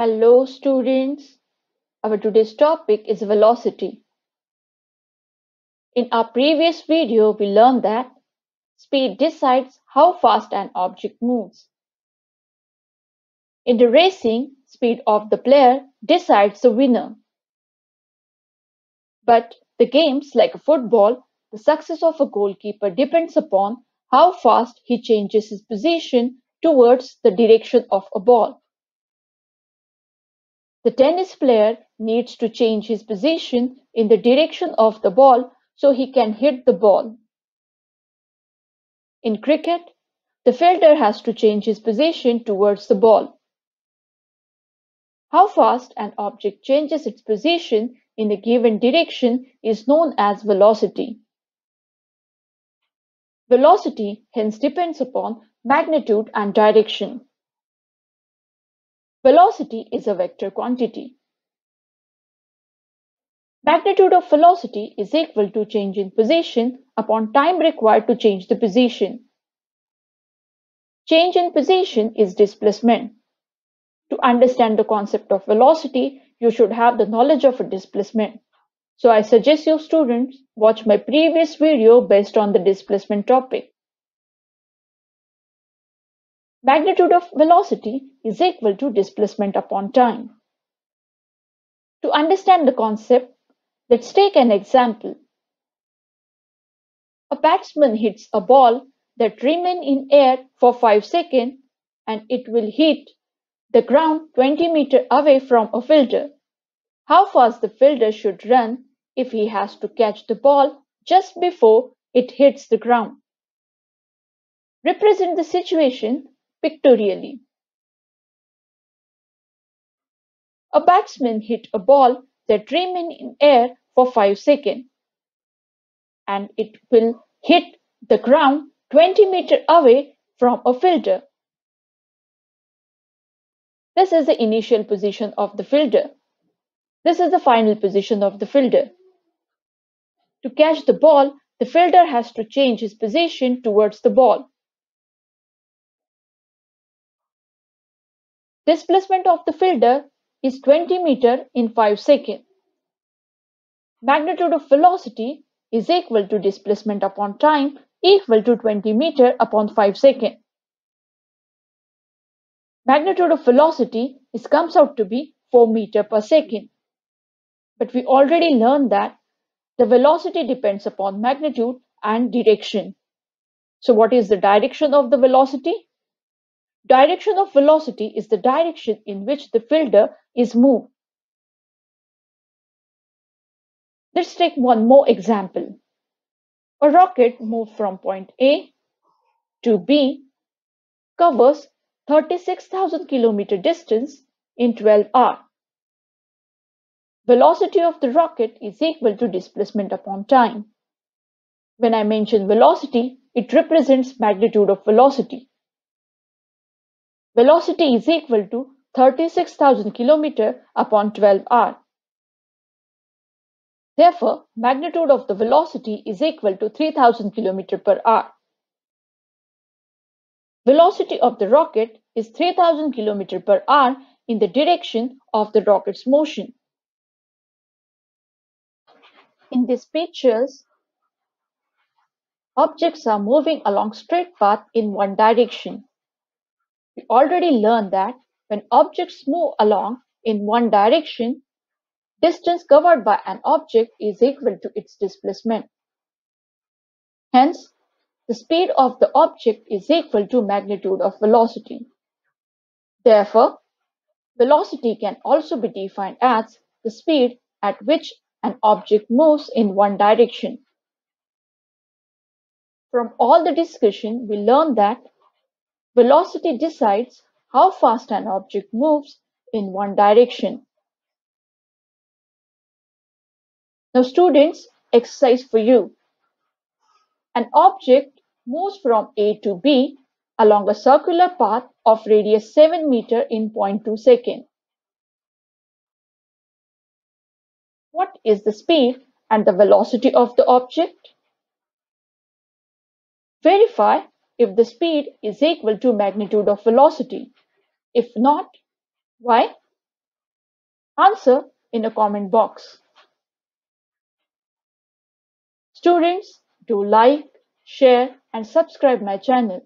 Hello students, our today's topic is velocity. In our previous video, we learned that speed decides how fast an object moves. In the racing, speed of the player decides the winner. But the games like football, the success of a goalkeeper depends upon how fast he changes his position towards the direction of a ball. The tennis player needs to change his position in the direction of the ball so he can hit the ball. In cricket, the fielder has to change his position towards the ball. How fast an object changes its position in a given direction is known as velocity. Velocity hence depends upon magnitude and direction. Velocity is a vector quantity. Magnitude of velocity is equal to change in position upon time required to change the position. Change in position is displacement. To understand the concept of velocity, you should have the knowledge of a displacement. So I suggest you students watch my previous video based on the displacement topic. Magnitude of velocity is equal to displacement upon time. To understand the concept, let's take an example. A batsman hits a ball that remains in air for 5 seconds and it will hit the ground 20 meters away from a fielder. How fast the fielder should run if he has to catch the ball just before it hits the ground? Represent the situation pictorially. A batsman hit a ball that remained in air for 5 seconds and it will hit the ground 20 meters away from a fielder. This is the initial position of the fielder. This is the final position of the fielder. To catch the ball, the fielder has to change his position towards the ball. Displacement of the fielder is 20 meters in 5 seconds. Magnitude of velocity is equal to displacement upon time equal to 20 meters upon 5 seconds. Magnitude of velocity comes out to be 4 meters per second. But we already learned that the velocity depends upon magnitude and direction. So what is the direction of the velocity? Direction of velocity is the direction in which the fielder is moved. Let's take one more example. A rocket moved from point A to B, covers 36,000 km distance in 12 hours. Velocity of the rocket is equal to displacement upon time. When I mention velocity, it represents magnitude of velocity. Velocity is equal to 36,000 km upon 12 hours. Therefore, magnitude of the velocity is equal to 3,000 km per hour. Velocity of the rocket is 3,000 km per hour in the direction of the rocket's motion. In these pictures, objects are moving along straight path in one direction. We already learned that when objects move along in one direction, distance covered by an object is equal to its displacement. Hence, the speed of the object is equal to magnitude of velocity. Therefore, velocity can also be defined as the speed at which an object moves in one direction. From all the discussion, we learned that velocity decides how fast an object moves in one direction. Now students, exercise for you. An object moves from A to B along a circular path of radius 7 meter in 0.2 seconds. What is the speed and the velocity of the object? Verify if the speed is equal to magnitude of velocity. If not, why? answer in the comment box. Students, do like, share and subscribe my channel.